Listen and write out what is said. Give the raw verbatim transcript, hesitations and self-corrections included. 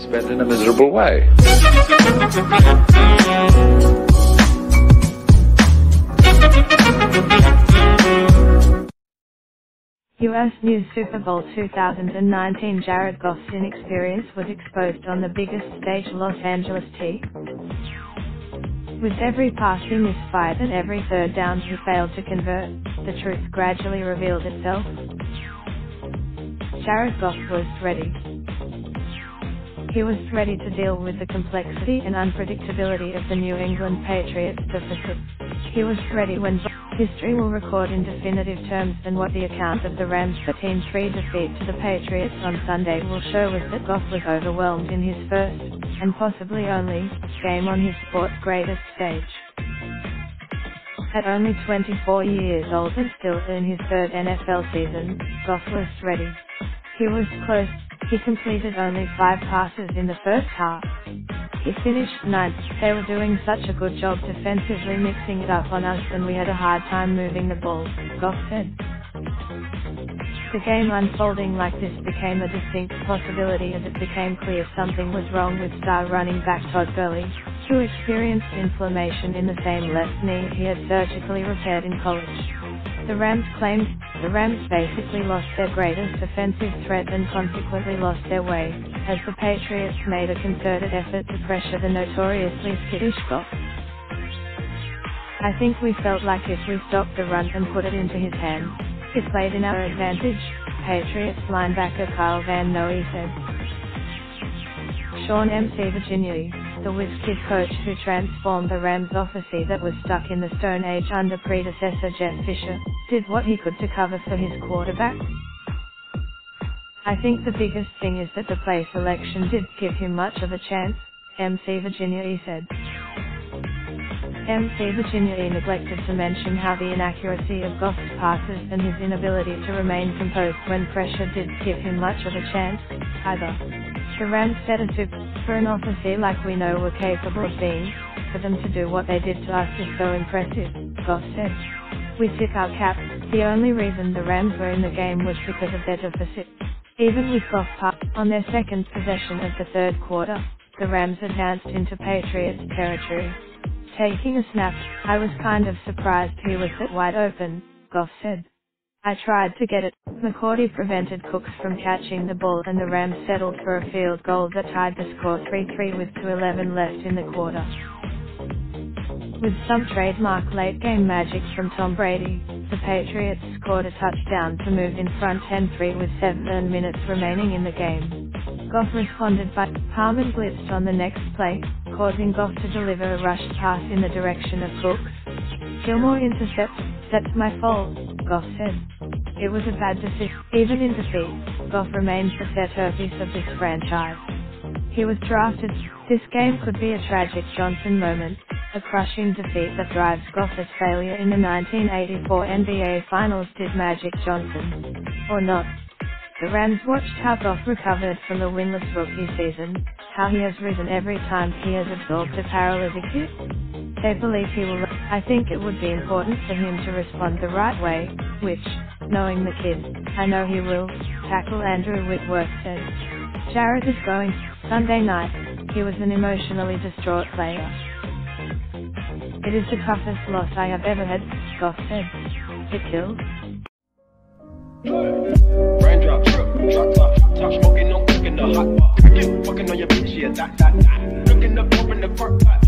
spent in a miserable way. U S News Super Bowl two thousand nineteen: Jared Goff's inexperience was exposed on the biggest stage, Los Angeles T. With every pass he misfired and every third down he failed to convert, the truth gradually revealed itself. Jared Goff was ready. He was ready to deal with the complexity and unpredictability of the New England Patriots deficit. He was ready when history will record in definitive terms, and what the account of the Rams' thirteen three defeat to the Patriots on Sunday will show was that Goff was overwhelmed in his first, and possibly only, game on his sport's greatest stage. At only twenty-four years old and still in his third N F L season, Goff was ready. He was close. He completed only five passes in the first half. He finished ninth. They were doing such a good job defensively mixing it up on us, and we had a hard time moving the ball, Goff said. The game unfolding like this became a distinct possibility as it became clear something was wrong with star running back Todd Gurley, who experienced inflammation in the same left knee he had surgically repaired in college. The Rams claimed, the Rams basically lost their greatest offensive threat and consequently lost their way, as the Patriots made a concerted effort to pressure the notoriously skittish Goff. I think we felt like if we stopped the run and put it into his hands, it played in our advantage, Patriots linebacker Kyle Van Noy said. Sean M C Virginia, the WizKid coach who transformed the Rams' offense that was stuck in the Stone Age under predecessor Jeff Fisher, did what he could to cover for his quarterback. I think the biggest thing is that the play selection did give him much of a chance, M C Virginia said. M C Virginia neglected to mention how the inaccuracy of Goff's passes and his inability to remain composed when pressure did give him much of a chance, either. The Rams set a tip for an offense like we know we're capable of being. For them to do what they did to us is so impressive, Goff said. We tip our cap. The only reason the Rams were in the game was because of their deficit. Even with Goff passed, on their second possession of the third quarter, the Rams advanced into Patriots territory. Taking a snap, I was kind of surprised he was that wide open, Goff said. I tried to get it. McCourty prevented Cooks from catching the ball, and the Rams settled for a field goal that tied the score three three with two eleven left in the quarter. With some trademark late-game magic from Tom Brady, the Patriots scored a touchdown to move in front ten three with seven minutes remaining in the game. Goff responded by Harmon blitzed on the next play, causing Goff to deliver a rushed pass in the direction of Cooks. Gilmore intercepts. That's my fault, Goff said. It was a bad decision. Even in defeat, Goff remains the centerpiece of this franchise. He was drafted. This game could be a tragic Johnson moment, a crushing defeat that drives Goff as failure in the nineteen eighty-four N B A Finals. Did Magic Johnson or not? The Rams watched how Goff recovered from the winless rookie season, how he has risen every time he has absorbed a paralytic hit. They believe he will. I think it would be important for him to respond the right way, which, knowing the kid, I know he will, tackle Andrew Whitworth said. Jared is going. Sunday night, he was an emotionally distraught player. It is the toughest loss I have ever had, Goff said. It killed. Raindrop, drip, drop top, top smoking, no cooking the hot pot. Fucking on your bitch, yeah, that, that, that. Looking up, open the park pot.